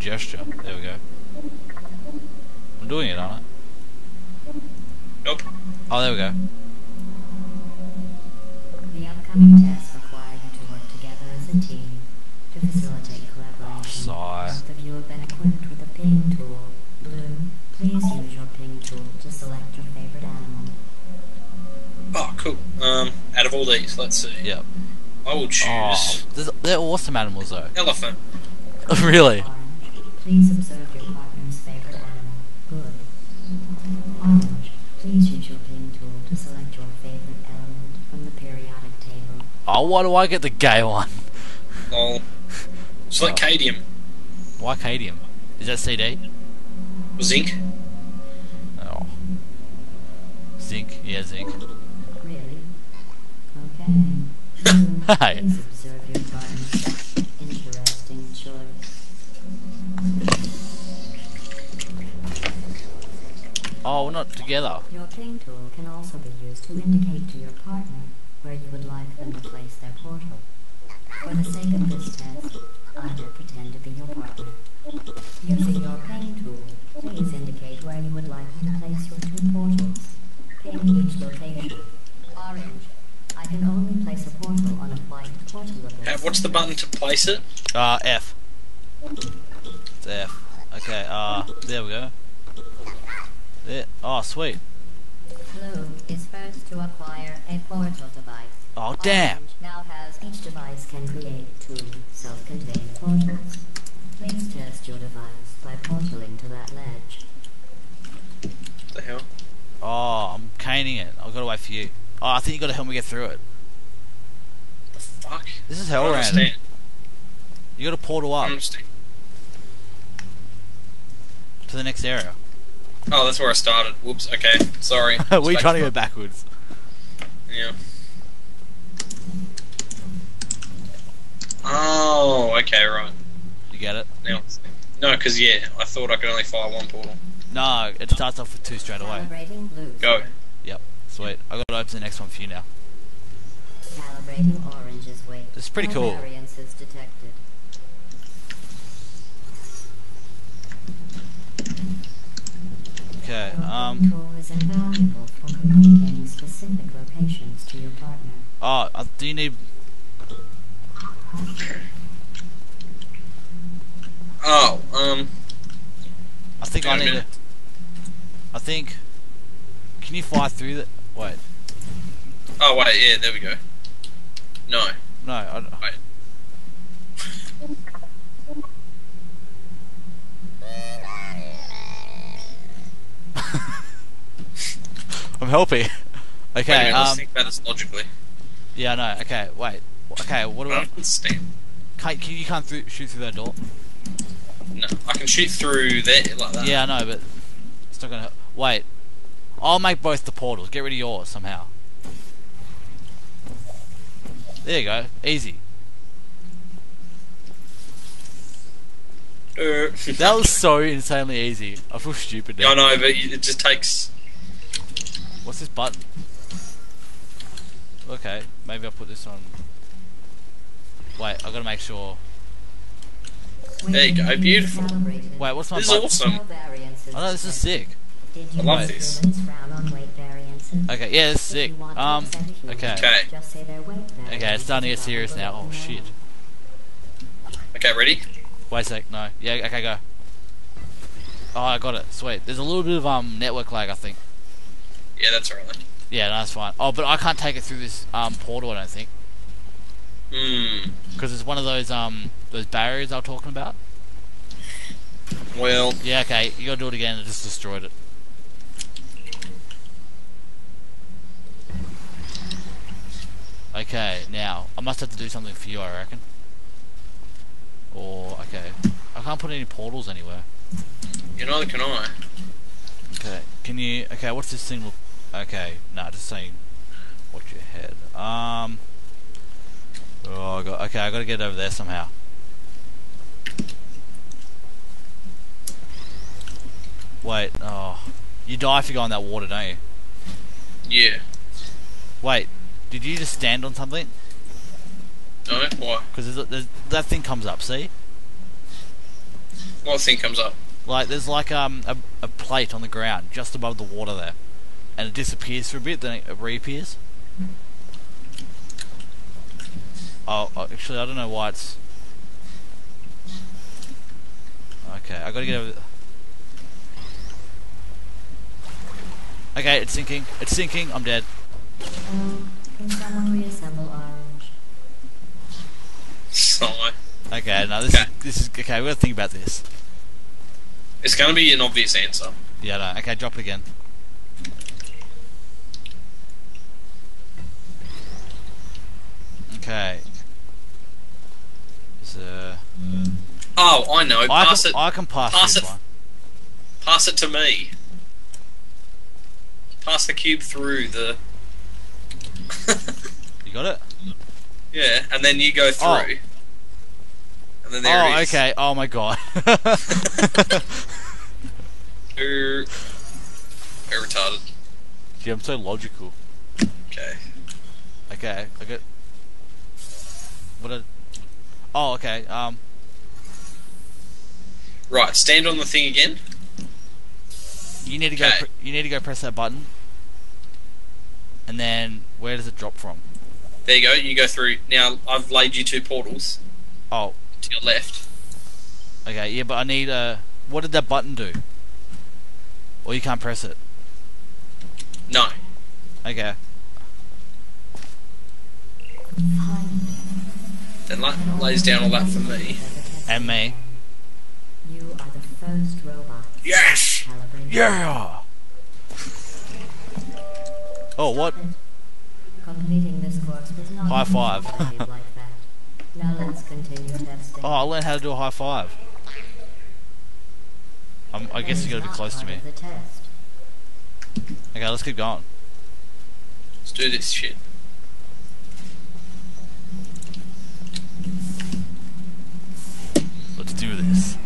Gesture. There we go. I'm doing it, aren't I? Nope. Oh, there we go. The upcoming tests require you to work together as a team to facilitate collaboration. Sigh. Both of you have been equipped with a ping tool. Bloom, please use your ping tool to select your favorite animal. Oh, cool. Out of all these, let's see. Yep. I will choose. Oh, they're awesome animals, though. Elephant. Really? Please observe your partner's favorite animal. Good. Orange, please use your ping tool to select your favorite element from the periodic table. Oh, why do I get the gay one? Oh. Select cadmium. Why cadmium? Is that CD? Zinc. Oh. Zinc? Yeah, zinc. Really? Okay. Hey. Please observe your partner's interesting choice. Oh, we're not together. Your ping tool can also be used to indicate to your partner where you would like them to place their portal. For the sake of this test, I will pretend to be your partner. Using your ping tool, please indicate where you would like to place your two portals. Ping each location. Orange, I can only place a portal on a white portal location. What's the button to place it? F. It's F. Okay, there we go. There. Oh, sweet. Blue is first to acquire a portal device. Oh, damn! Orange now has each device can create two self-contained portals. Please test your device by portaling to that ledge. What the hell? Oh, I'm caning it. I've got to wait for you. Oh, I think you got to help me get through it. What the fuck? This is hell random. You got to portal up to the next area. Oh, that's where I started. Whoops, okay. Sorry. We're trying to go backwards. Yeah. Oh, okay, right. You get it? Yeah. No, because, yeah, I thought I could only fire one portal. No, it starts off with two straight away. Go. Yep, sweet. I've got to open the next one for you now. Calibrating Orange's weight. It's pretty cool. Variance is detected. Okay, Your tool is invaluable for communicating specific locations to your partner. Oh, do you need... Oh, I think I need to... I think... Can you fly through the... Wait. Oh, wait, yeah, there we go. No. No, I don't... Wait. I'm helping. Okay, wait a minute, let's think about this logically. Yeah, I know. Okay, wait. Okay, what do I understand? You can't shoot through that door. No, I can shoot through there like that. Yeah, I know, but it's not gonna help. Wait. I'll make both the portals. Get rid of yours somehow. There you go. Easy. That was so insanely easy. I feel stupid now. I know, but it just takes... What's this button? Okay, maybe I'll put this on... Wait, I've got to make sure... There you go, beautiful. Wait, what's my button? This is awesome. Oh no, this is sick. I love this. Okay, yeah, this is sick. Okay, it's starting to get serious now. Oh, shit. Okay, ready? Wait a sec, no. Yeah, okay, go. Oh, I got it. Sweet. There's a little bit of network lag, I think. Yeah, that's alright. Yeah, no, that's fine. Oh, but I can't take it through this portal, I don't think. Hmm. Because it's one of those barriers I was talking about. Well. Yeah, okay. You gotta do it again. It just destroyed it. Okay, now I must have to do something for you, I reckon. Or, okay. I can't put any portals anywhere. Yeah, neither can I. Okay, what's this thing look... Okay, nah, just saying... Watch your head. Oh, okay, I gotta get over there somehow. Wait, oh. You die if you go in that water, don't you? Yeah. Wait, did you just stand on something? No, why? Because that thing comes up, see? What thing comes up? Like, there's like a plate on the ground, just above the water there. And it disappears for a bit, then it reappears. Oh, actually, I don't know why it's... Okay, I gotta get over... Okay, it's sinking. It's sinking. I'm dead. Can someone reassemble Orange? Sorry. Okay, no, this is okay. We gotta think about this. It's gonna be an obvious answer. Yeah, no. Okay, drop it again. Okay. Oh, I know. I can pass this one. Pass it to me. Pass the cube through the... You got it? Yeah, and then you go through. Oh. And then there it is. Oh, okay. Oh, my God. Very retarded. Gee, I'm so logical. Okay. Okay, I got... What a... Oh, okay, Right, stand on the thing again. You need to go. You need to go press that button, and then where does it drop from? There you go. You go through. Now I've laid you two portals. Oh, to your left. Okay, yeah, but I need a... What did that button do? Or you can't press it. No. Okay. Then that lays down all that for me. And me. You are the first robot. Yes. Yeah. Oh, what? Completing this course was not high five. Like that. Now let's continue testing. Oh, I learned how to do a high five. I guess you gotta be close to me. Okay, let's keep going. Let's do this shit. Let's do this.